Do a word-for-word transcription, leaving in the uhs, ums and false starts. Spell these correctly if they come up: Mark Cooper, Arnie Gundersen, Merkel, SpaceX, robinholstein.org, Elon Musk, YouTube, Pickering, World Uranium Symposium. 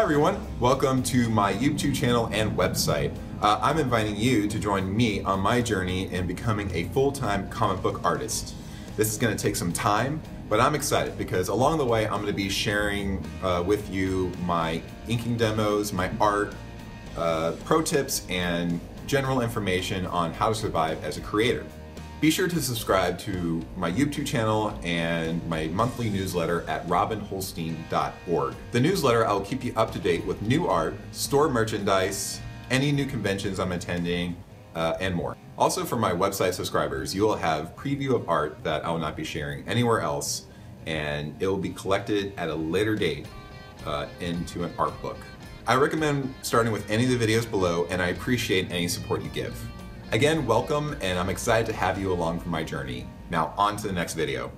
Hi everyone, welcome to my YouTube channel and website. Uh, I'm inviting you to join me on my journey in becoming a full-time comic book artist. This is going to take some time, but I'm excited because along the way I'm going to be sharing uh, with you my inking demos, my art, uh, pro tips, and general information on how to survive as a creator. Be sure to subscribe to my YouTube channel and my monthly newsletter at robin holstein dot org. The newsletter, I'll keep you up to date with new art, store merchandise, any new conventions I'm attending, uh, and more. Also, for my website subscribers, you will have preview of art that I will not be sharing anywhere else, and it will be collected at a later date uh, into an art book. I recommend starting with any of the videos below, and I appreciate any support you give. Again, welcome, and I'm excited to have you along for my journey. Now, on to the next video.